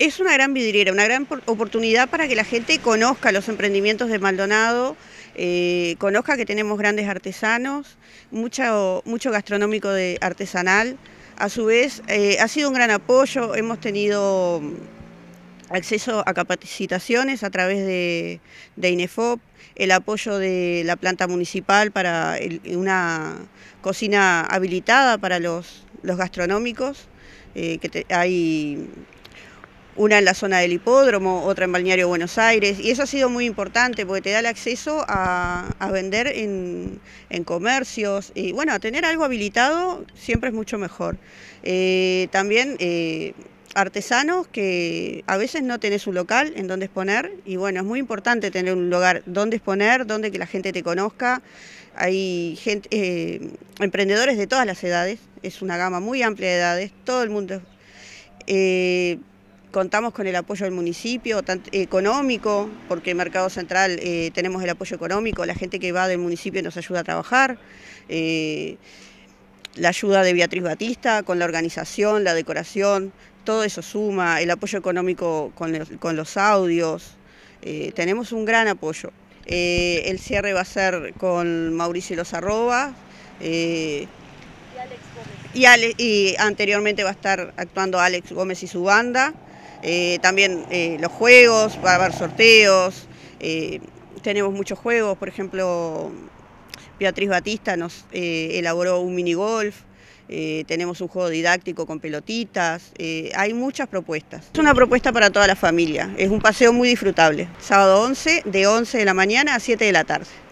Es una gran vidriera, una gran oportunidad para que la gente conozca los emprendimientos de Maldonado, conozca que tenemos grandes artesanos, mucho gastronómico de artesanal. A su vez, ha sido un gran apoyo, hemos tenido acceso a capacitaciones a través de INEFOP, el apoyo de la planta municipal para una cocina habilitada para los gastronómicos, hay una en la zona del hipódromo, otra en Balneario Buenos Aires, y eso ha sido muy importante porque te da el acceso a vender en comercios, y bueno, a tener algo habilitado siempre es mucho mejor. También artesanos que a veces no tenés un local en donde exponer, y bueno, es muy importante tener un lugar donde exponer, donde que la gente te conozca. Hay gente, emprendedores de todas las edades, es una gama muy amplia de edades, todo el mundo. Contamos con el apoyo del municipio, tanto económico, porque en Mercado Central tenemos el apoyo económico, la gente que va del municipio nos ayuda a trabajar, la ayuda de Beatriz Batista con la organización, la decoración, todo eso suma, el apoyo económico con los audios, tenemos un gran apoyo. El cierre va a ser con Mauricio Lozarroba, y Alex Gómez. Y anteriormente va a estar actuando Alex Gómez y su banda. También los juegos, va a haber sorteos, tenemos muchos juegos, por ejemplo, Beatriz Batista nos elaboró un mini golf, tenemos un juego didáctico con pelotitas, hay muchas propuestas. Es una propuesta para toda la familia, es un paseo muy disfrutable, sábado 11, de 11 de la mañana a 7 de la tarde.